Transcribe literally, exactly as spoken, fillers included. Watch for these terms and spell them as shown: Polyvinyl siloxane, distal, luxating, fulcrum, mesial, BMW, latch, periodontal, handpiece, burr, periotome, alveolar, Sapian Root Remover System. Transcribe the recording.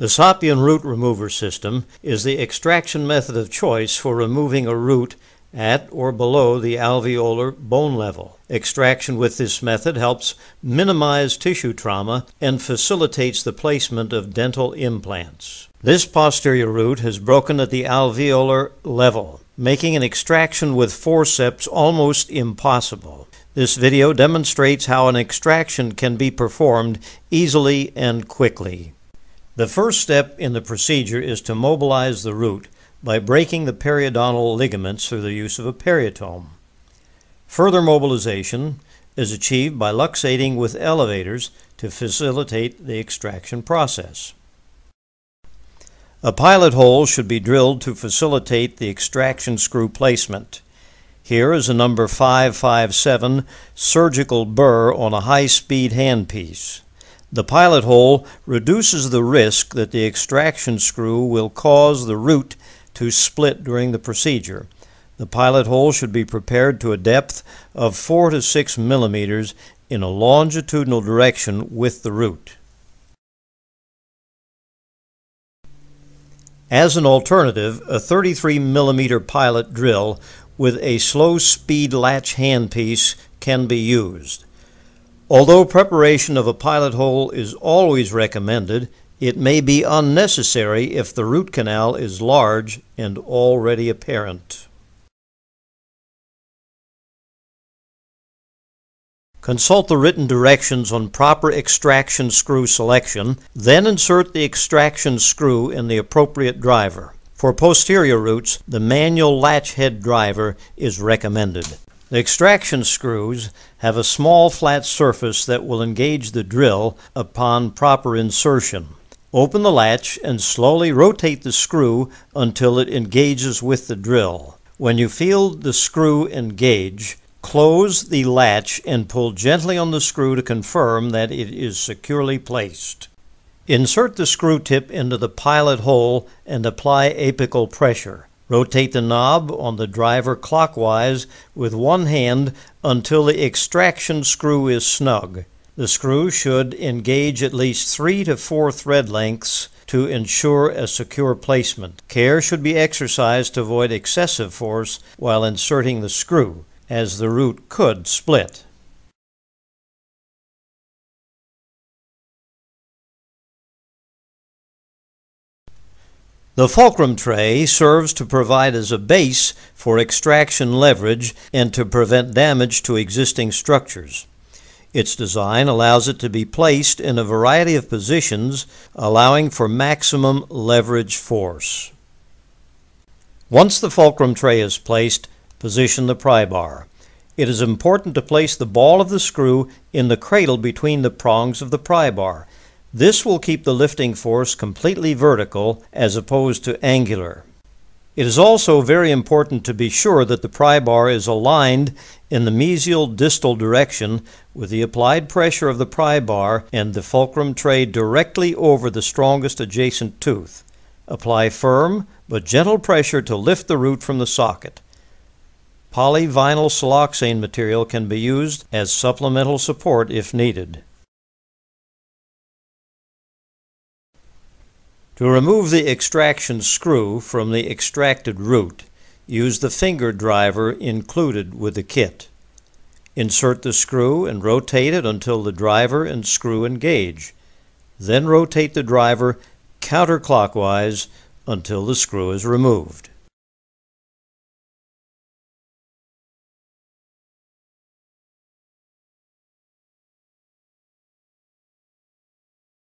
The Sapian Root Remover System is the extraction method of choice for removing a root at or below the alveolar bone level. Extraction with this method helps minimize tissue trauma and facilitates the placement of dental implants. This posterior root has broken at the alveolar level, making an extraction with forceps almost impossible. This video demonstrates how an extraction can be performed easily and quickly. The first step in the procedure is to mobilize the root by breaking the periodontal ligaments through the use of a periotome. Further mobilization is achieved by luxating with elevators to facilitate the extraction process. A pilot hole should be drilled to facilitate the extraction screw placement. Here is a number five five seven surgical burr on a high-speed handpiece. The pilot hole reduces the risk that the extraction screw will cause the root to split during the procedure. The pilot hole should be prepared to a depth of four to six millimeters in a longitudinal direction with the root. As an alternative, a thirty-three millimeter pilot drill with a slow speed latch handpiece can be used. Although preparation of a pilot hole is always recommended, it may be unnecessary if the root canal is large and already apparent. Consult the written directions on proper extraction screw selection, then insert the extraction screw in the appropriate driver. For posterior roots, the manual latch head driver is recommended. The extraction screws have a small flat surface that will engage the drill upon proper insertion. Open the latch and slowly rotate the screw until it engages with the drill. When you feel the screw engage, close the latch and pull gently on the screw to confirm that it is securely placed. Insert the screw tip into the pilot hole and apply apical pressure. Rotate the knob on the driver clockwise with one hand until the extraction screw is snug. The screw should engage at least three to four thread lengths to ensure a secure placement. Care should be exercised to avoid excessive force while inserting the screw, as the root could split. The fulcrum tray serves to provide as a base for extraction leverage and to prevent damage to existing structures. Its design allows it to be placed in a variety of positions, allowing for maximum leverage force. Once the fulcrum tray is placed, position the pry bar. It is important to place the ball of the screw in the cradle between the prongs of the pry bar. This will keep the lifting force completely vertical as opposed to angular. It is also very important to be sure that the pry bar is aligned in the mesial distal direction with the applied pressure of the pry bar and the fulcrum tray directly over the strongest adjacent tooth. Apply firm but gentle pressure to lift the root from the socket. Polyvinyl siloxane material can be used as supplemental support if needed. To remove the extraction screw from the extracted root, use the finger driver included with the kit. Insert the screw and rotate it until the driver and screw engage. Then rotate the driver counterclockwise until the screw is removed.